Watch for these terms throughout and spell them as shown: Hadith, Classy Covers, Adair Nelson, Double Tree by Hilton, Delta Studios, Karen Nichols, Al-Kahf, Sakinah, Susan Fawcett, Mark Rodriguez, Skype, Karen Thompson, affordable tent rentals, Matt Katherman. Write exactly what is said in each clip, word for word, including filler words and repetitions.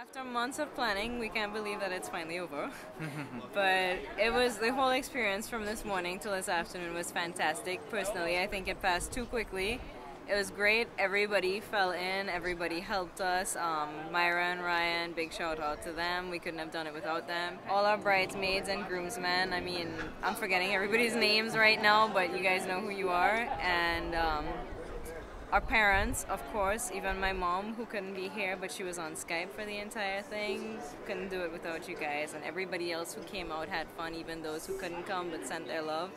After months of planning, we can't believe that it's finally over. But it was, the whole experience from this morning till this afternoon was fantastic. Personally, I think it passed too quickly. It was great. Everybody fell in. Everybody helped us. Um, Myra and Ryan, big shout out to them. We couldn't have done it without them. All our bridesmaids and groomsmen. I mean, I'm forgetting everybody's names right now, but you guys know who you are. And um, our parents, of course, even my mom, who couldn't be here, but she was on Skype for the entire thing. Couldn't do it without you guys. And everybody else who came out had fun, even those who couldn't come but sent their love.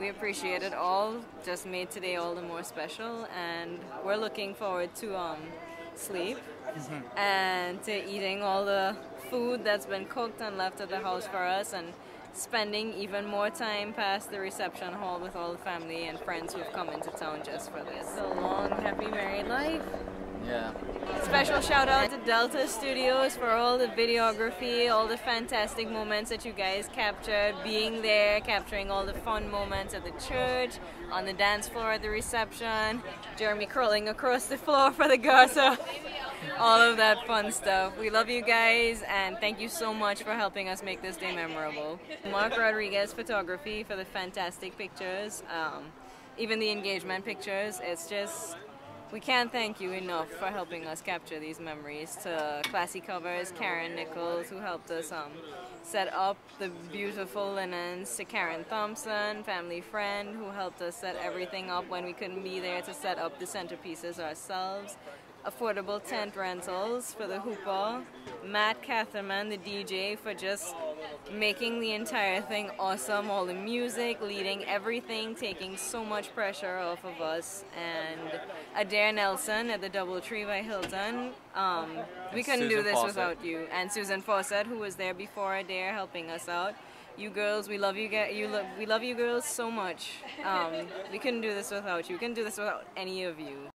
We appreciate it all, just made today all the more special, and we're looking forward to um, sleep mm-hmm. and to eating all the food that's been cooked and left at the house for us, and spending even more time past the reception hall with all the family and friends who've come into town just for this. A long, happy, married life. Yeah. Special shout out to Delta Studios for all the videography, all the fantastic moments that you guys captured, being there, capturing all the fun moments at the church, on the dance floor at the reception, Jeremy curling across the floor for the gossip, all of that fun stuff. We love you guys and thank you so much for helping us make this day memorable. Mark Rodriguez Photography for the fantastic pictures, um, even the engagement pictures. It's just, we can't thank you enough for helping us capture these memories. To Classy Covers, Karen Nichols, who helped us um, set up the beautiful linens, to Karen Thompson, family friend, who helped us set everything up when we couldn't be there to set up the centerpieces ourselves. Affordable Tent Rentals for the hoopah, Matt Katherman, the D J, for just making the entire thing awesome, all the music, leading everything, taking so much pressure off of us, and Adair Nelson at the Double Tree by Hilton. Um, we couldn't do this without you. And Susan Fawcett, who was there before Adair, helping us out. You girls, we love you. You lo we love you girls so much. Um, we couldn't do this without you. We couldn't do this without any of you.